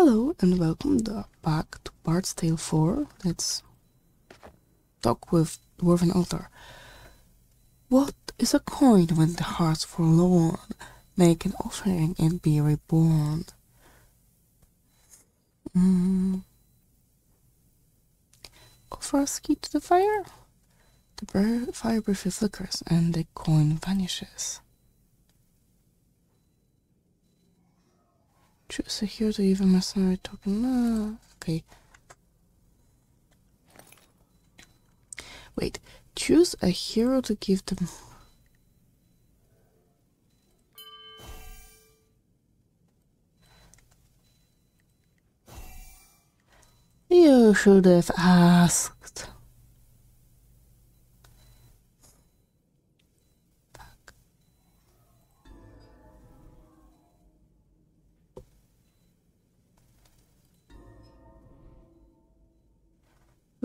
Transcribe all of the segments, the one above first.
Hello and welcome back to Bard's Tale 4. Let's talk with Dwarven Altar. What is a coin when the heart's forlorn? Make an offering and be reborn. Offer a key to the fire? The fire briefly flickers and the coin vanishes. Choose a hero to even mercenary token. Okay. Wait. Choose a hero to give them. You should have asked.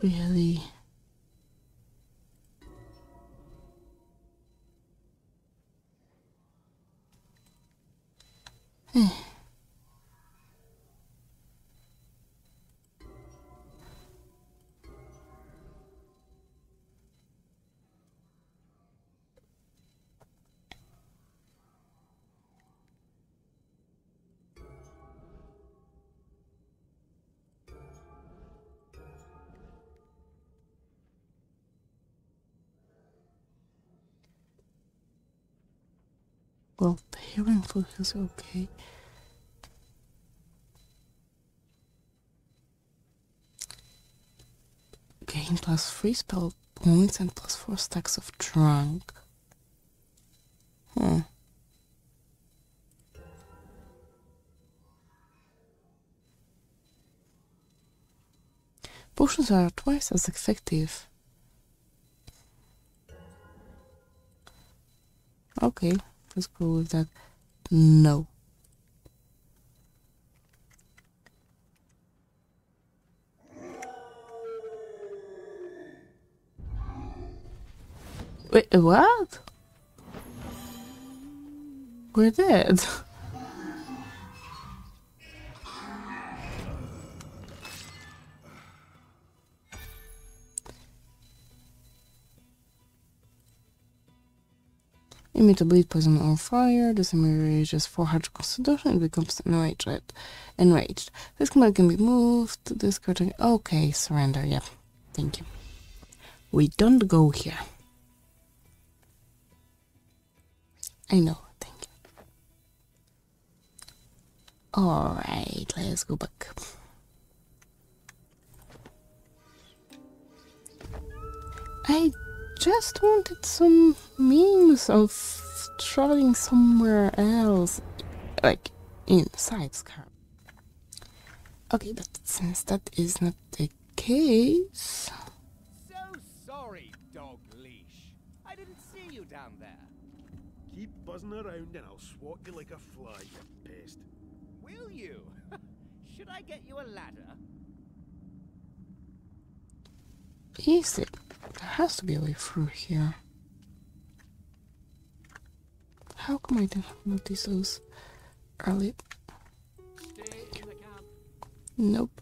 Really? Well, the hearing fluke is okay. Gain plus 3 spell points and plus 4 stacks of trunk. Potions are twice as effective. Okay. Let's go with that. No. Wait, what? We're dead. Immediately poison on fire, this enemy raises 400 constitution and becomes enraged. This command can be moved to this curtain. Okay, surrender, yeah. Thank you. We don't go here. I know, thank you. Alright, let's go back. I just wanted some means of traveling somewhere else, like inside Scar. Okay, but since that is not the case, so sorry, dog leash. I didn't see you down there. Keep buzzing around, and I'll swat you like a fly, you pest. Will you? Should I get you a ladder? Easy. There has to be a way through here. How come I didn't notice those early? Nope.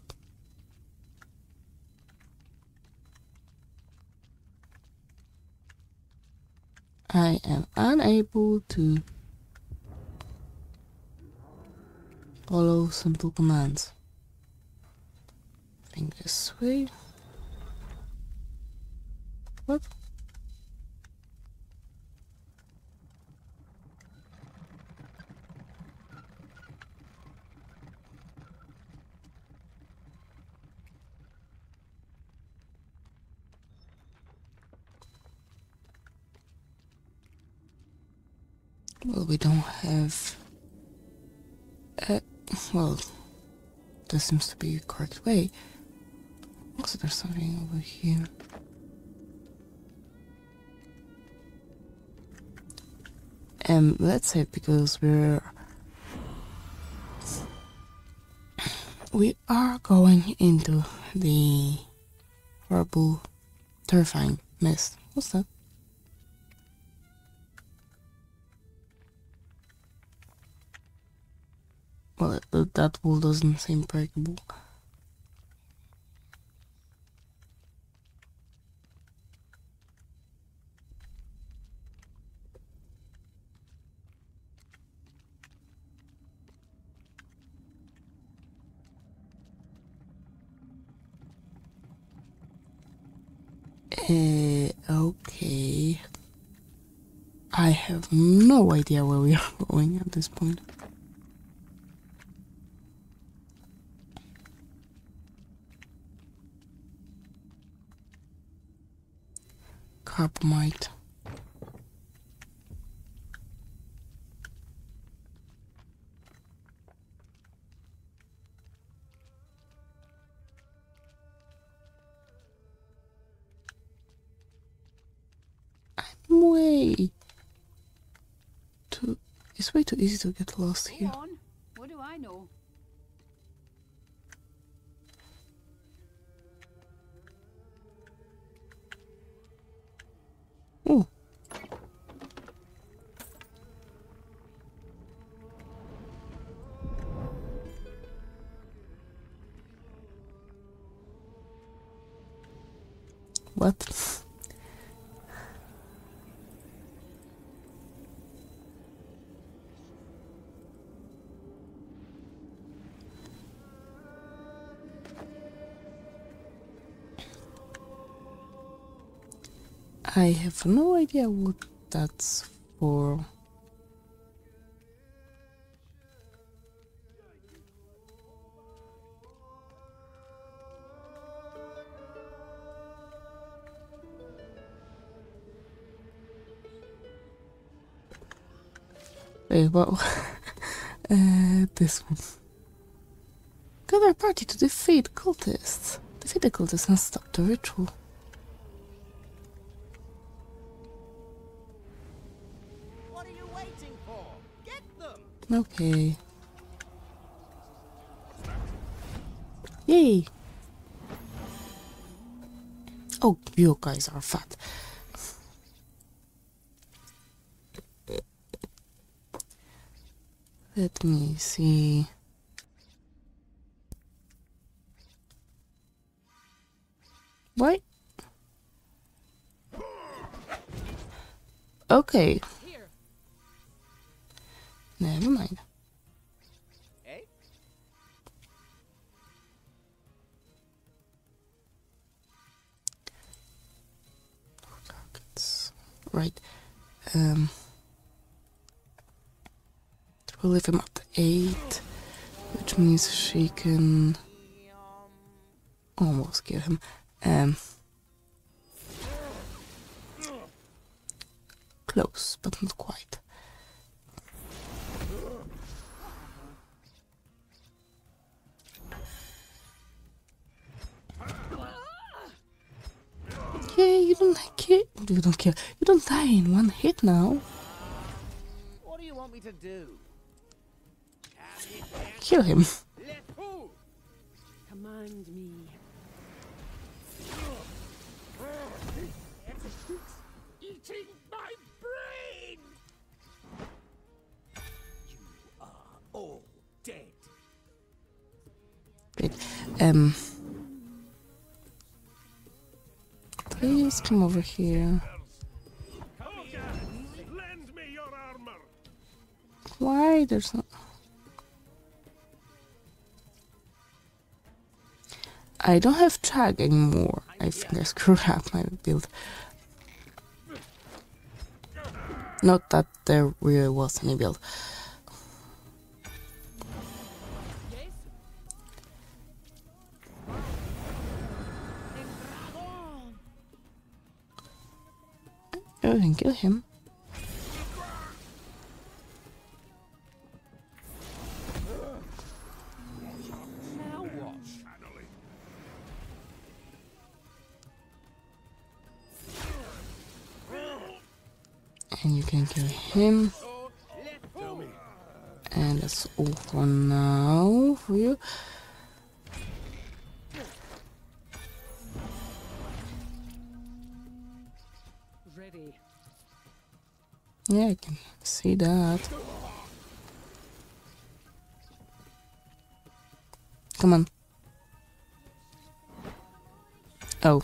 I am unable to follow simple commands. I think this way. What? Well, we don't have... well, this seems to be the correct way. Also, there's something over here. Let's save because we are going into the horrible, terrifying mess. What's that? Well, that wool doesn't seem breakable. Okay. I have no idea where we are going at this point. Cobmite. It's way too easy to get lost here. Go on. What do I know? Oh. What? I have no idea what that's for. Wait, what? This one. Gather a party to defeat cultists. Defeat the cultists and stop the ritual. Okay. Yay! Oh, you guys are fat. Let me see. What? Okay. Never mind. Hey? Right. We'll leave him at 8, which means she can almost kill him. Close, but not quite. You don't die in one hit now. What do you want me to do? Kill him. Command me. Eating my brain. You are all dead. Great. Please come over here. Lend me your armor. Why there's not? I don't have tag anymore. I think I screwed up my build. Not that there really was any build. I can kill him. Now watch. And you can kill him. And that's all for now for you. Yeah, I can see that. Come on. Oh.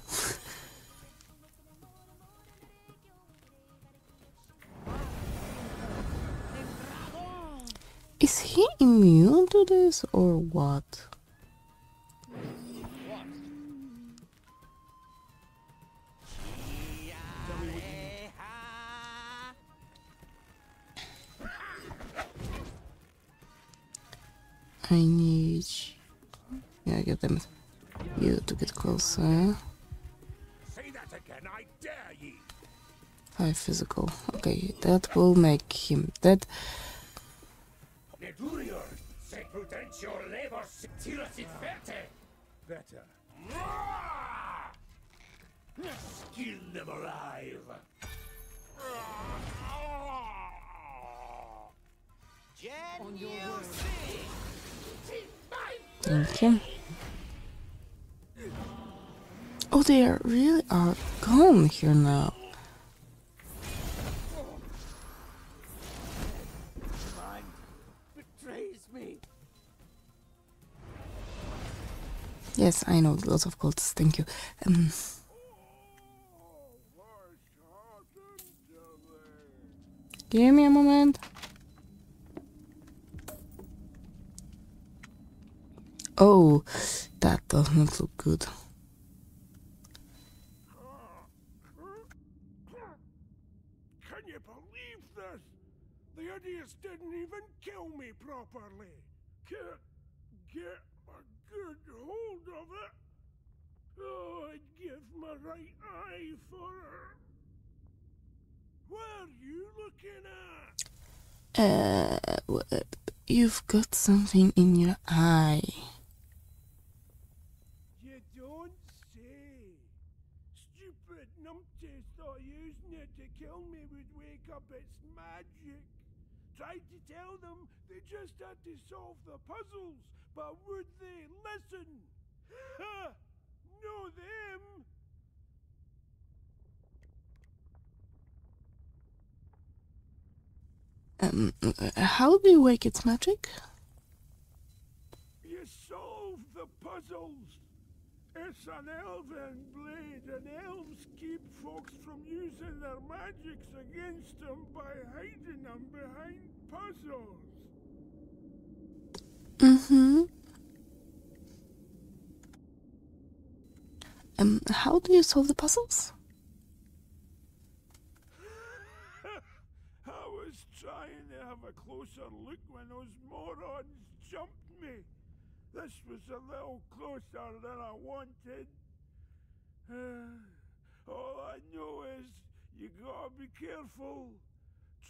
Is he immune to this or what? I need you. Yeah, get them. You to get closer. Say that again, I dare ye. 5 physical. Okay, that will make him dead. Better. Skill them alive. On your okay. Oh, they are really are gone here now. Yes, I know, lots of cults, thank you. Give me a moment. Oh, that does not look good. Can you believe this? The idiots didn't even kill me properly. Can't get a good hold of it. Oh, I'd give my right eye for her. What are you looking at? You've got something in your eye. It's magic. Tried to tell them they just had to solve the puzzles, but would they listen? Ha! Know them! How do you wake its magic? You solve the puzzles. It's an elven blade, and elves keep folks from using their magics against them by hiding them behind puzzles. Mm-hmm. How do you solve the puzzles? I was trying to have a closer look when those morons jumped me. This was a little closer than I wanted. All I know is you gotta be careful.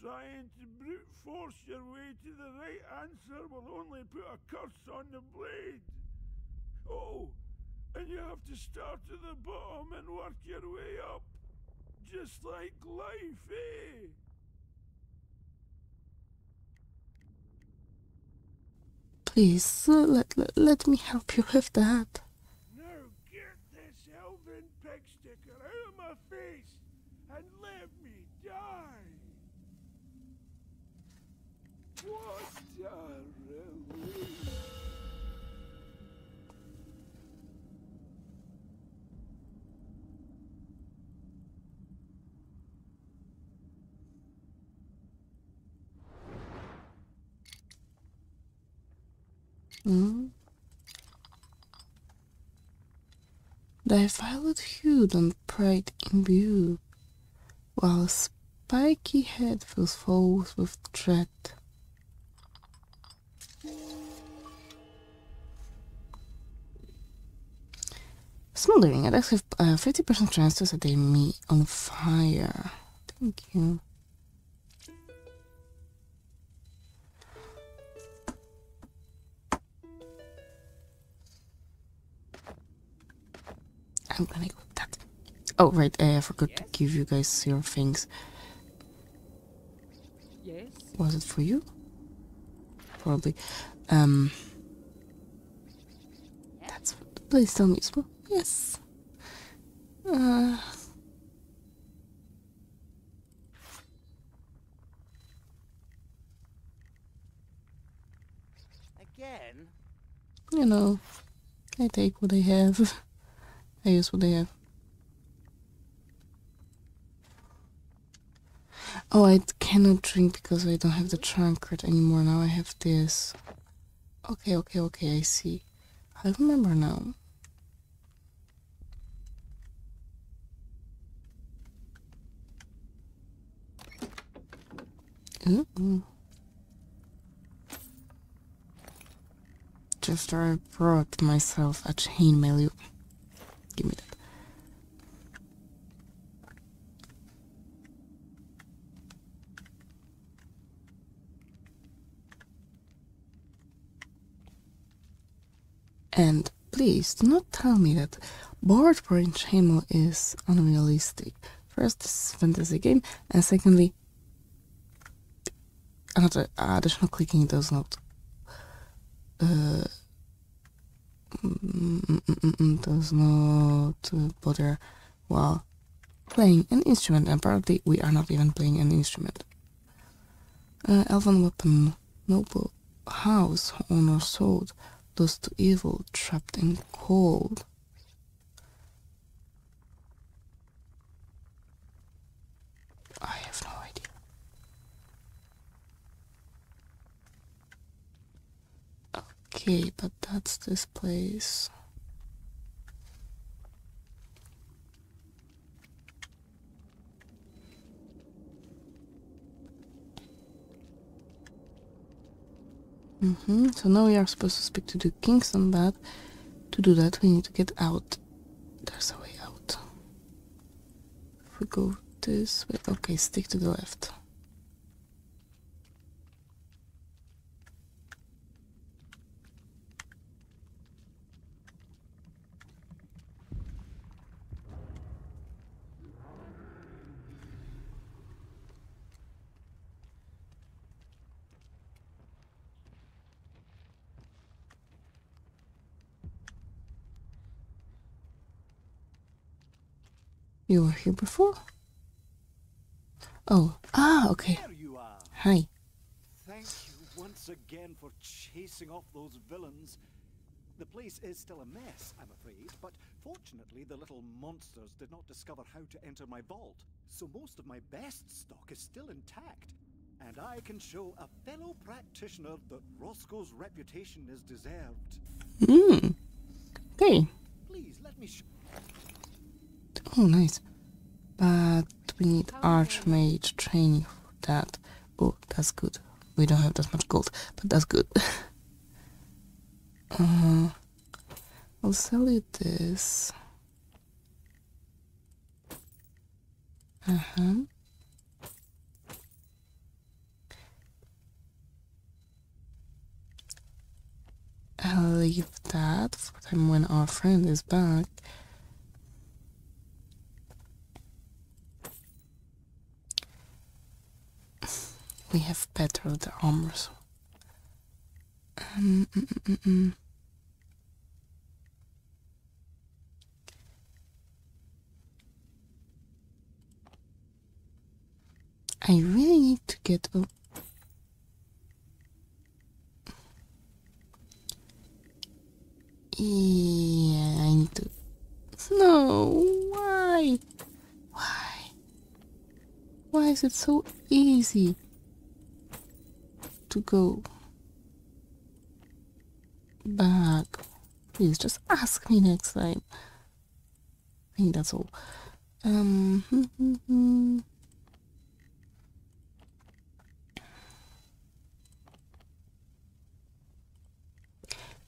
Trying to brute force your way to the right answer will only put a curse on the blade. Oh, and you have to start at the bottom and work your way up. Just like life, eh? Please, let me help you with that. Now get this elven peg sticker out of my face and let me die. What a relief. Thy violet hue and pride imbue, while a spiky head fills folds with dread. Smoldering, I have a 50% chance to set me on fire. Thank you. I'm gonna go with that. Oh, right, I forgot to give you guys your things. Yes. Was it for you? Probably. That's what the place tell me. Yes. you know, I take what I have. I use what I have. Oh, I cannot drink because I don't have the trunk card anymore. Now I have this. Okay, okay, okay, I see. I remember now. Mm-mm. Just I brought myself a chainmail. You give me that. And please do not tell me that board brain chainmail is unrealistic. First, this is a fantasy game, and secondly, another additional clicking does not bother while playing an instrument, and apparently we are not even playing an instrument. Elven weapon, noble house, honor sold, lost to evil, trapped in cold. I have no idea. Okay, but that's this place. So now we are supposed to speak to the Kingston, but to do that we need to get out. There's a way out. If we go this way, okay, stick to the left. You were here before? Oh, okay. There you are. Hi. Thank you once again for chasing off those villains. The place is still a mess, I'm afraid, but fortunately the little monsters did not discover how to enter my vault, so most of my best stock is still intact, and I can show a fellow practitioner that Roscoe's reputation is deserved. Hmm. Okay. Please let me show. Oh, nice. But we need Archmage training for that. Oh, that's good. We don't have that much gold, but that's good. I'll sell you this. I'll leave that for time when our friend is back. We have better the armors. I really need to get up. Yeah, I need to. No, why? Why? Why is it so easy to go back? Please just ask me next time. I think that's all.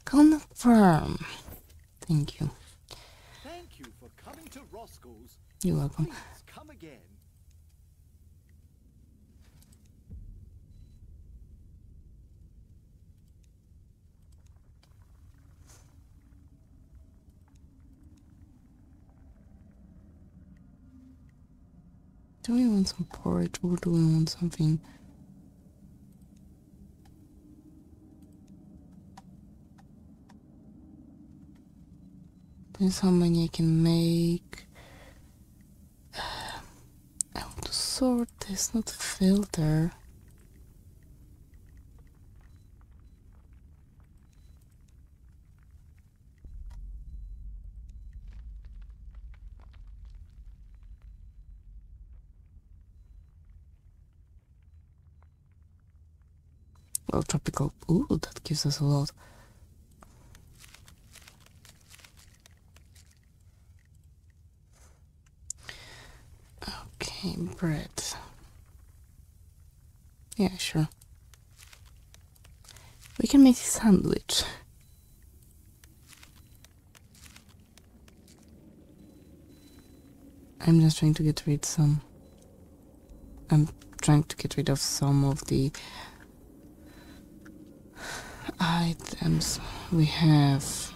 Confirm. Thank you. Thank you for coming to Roscoe's. You're welcome. Please come again. Do we want some porridge or do we want something? There's how many I can make. I want to sort this, not filter. Well, tropical. Ooh, that gives us a lot. Okay, bread. Yeah, sure. We can make a sandwich. I'm just trying to get rid of some. I'm trying to get rid of some of the items we have.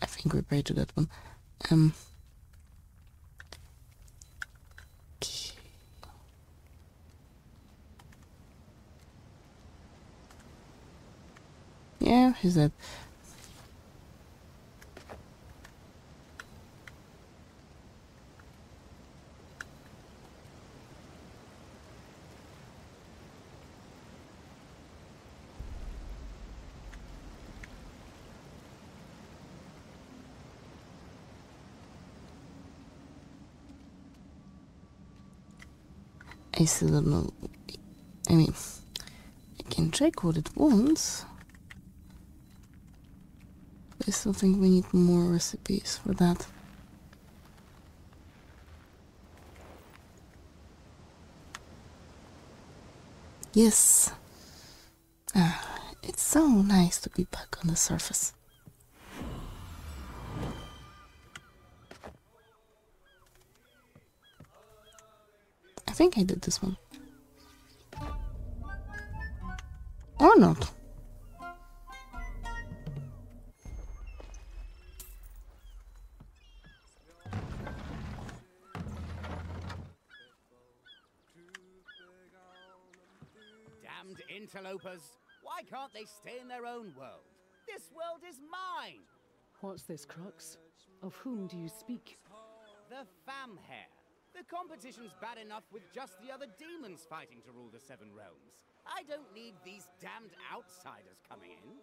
I think we pay to that one. Yeah, he's dead. I still don't know. I mean, I can check what it wants. I still think we need more recipes for that. Yes! Ah, it's so nice to be back on the surface. I think I did this one. Or not. Interlopers, why can't they stay in their own world? This world is mine! What's this crux? Of whom do you speak? The Famhair. The competition's bad enough with just the other demons fighting to rule the Seven Realms. I don't need these damned outsiders coming in.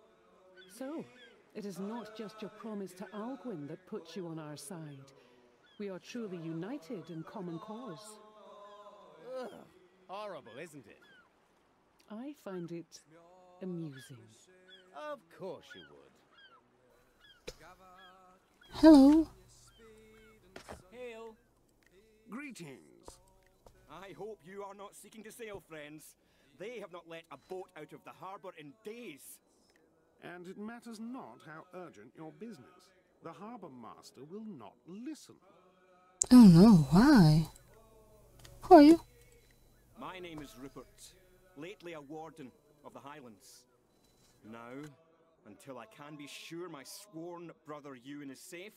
So, it is not just your promise to Algwyn that puts you on our side. We are truly united in common cause. Ugh, horrible, isn't it? I find it amusing. Of course you would. Hello. Hail. Greetings. I hope you are not seeking to sail, friends. They have not let a boat out of the harbour in days. And it matters not how urgent your business. The harbour master will not listen. Oh no, why? Who are you? My name is Rupert. Lately a warden of the Highlands. Now, until I can be sure my sworn brother Ewan is safe,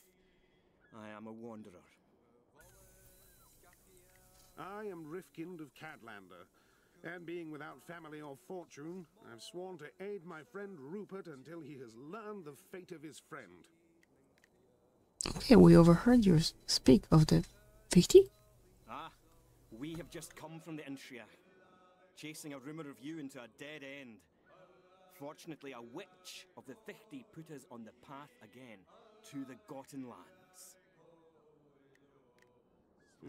I am a wanderer. I am Rifkind of Cadlander, and being without family or fortune, I've sworn to aid my friend Rupert until he has learned the fate of his friend. Okay, we overheard you speak of the 50? Ah, we have just come from the Intriac, chasing a rumor of you into a dead end. Fortunately, a witch of the 50 put us on the path again to the Gottenlands.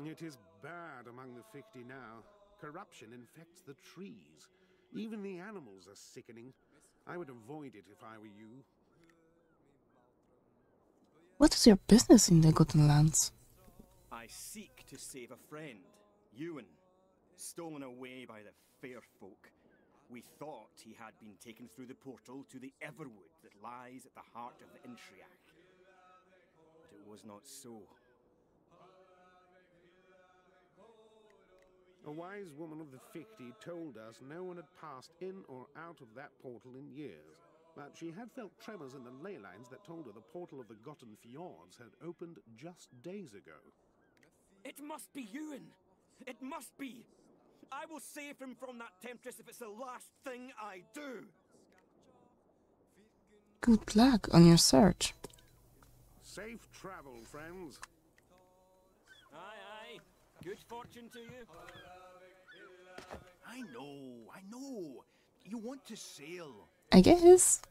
It is bad among the 50 now. Corruption infects the trees. Even the animals are sickening. I would avoid it if I were you. What is your business in the Gottenlands? I seek to save a friend, Ewan, stolen away by the fair folk. We thought he had been taken through the portal to the Everwood that lies at the heart of the Intriac. But it was not so. A wise woman of the 50 told us no one had passed in or out of that portal in years, but she had felt tremors in the ley lines that told her the portal of the Gotten Fjords had opened just days ago. It must be Ewan! It must be! I will save him from that temptress if it's the last thing I do. Good luck on your search. Safe travel, friends. Aye, aye. Good fortune to you. I know. You want to sail. I guess.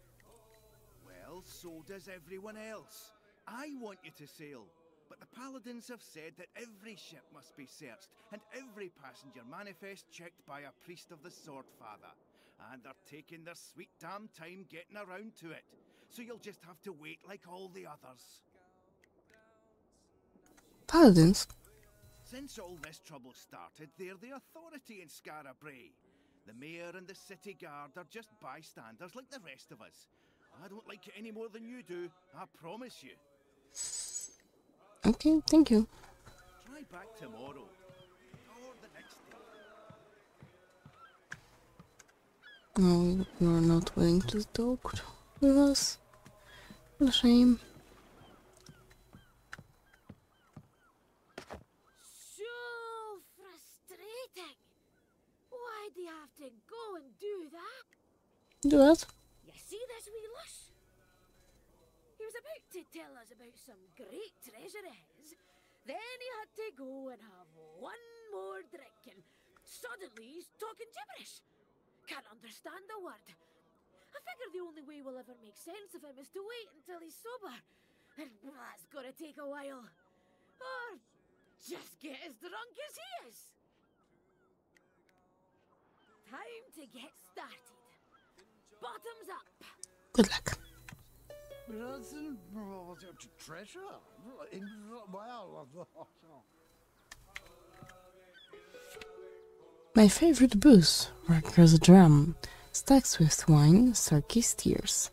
Well, so does everyone else. I want you to sail. but the paladins have said that every ship must be searched and every passenger manifest checked by a priest of the Swordfather. And they're taking their sweet damn time getting around to it. So you'll just have to wait like all the others. Paladins? Since all this trouble started, they're the authority in Scarabray. The mayor and the city guard are just bystanders like the rest of us. I don't like it any more than you do, I promise you. Okay, thank you. Try back tomorrow or the next day. No, you're not willing to talk with us. What a shame. So frustrating. Why do you have to go and do that? Do what? You see this wee lush? He was about to tell us about some great treasure of his, then he had to go and have one more drink, and suddenly he's talking gibberish. Can't understand a word. I figure the only way we'll ever make sense of him is to wait until he's sober, and that's gonna take a while. Or just get as drunk as he is. Time to get started. Bottoms up. Good luck. Treasure? Wow. My favorite booze, Rocker's Drum, stacks with wine, Sarkis tears.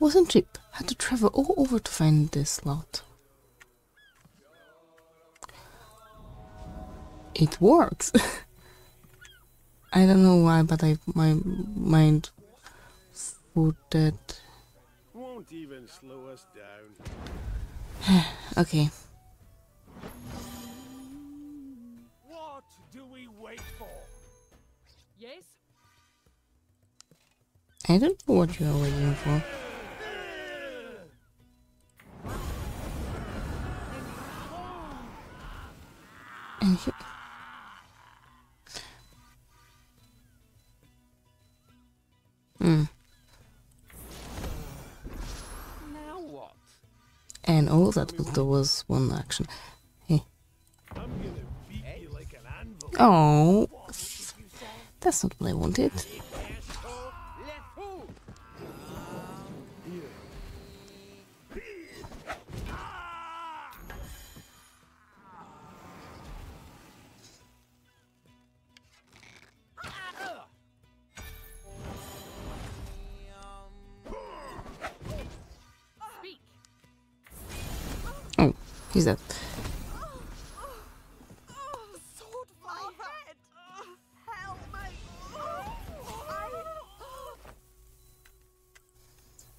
Wasn't cheap, had to travel all over to find this lot. It works! I don't know why, but my mind would that. Won't even slow us down. Okay. What do we wait for? Yes? I don't know what you are waiting for. And you. And all that was one action. Hey. Oh, that's not what I wanted. He's dead.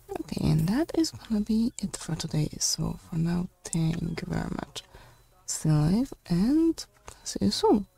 Okay, and that is gonna be it for today. So for now, thank you very much. Stay alive and see you soon.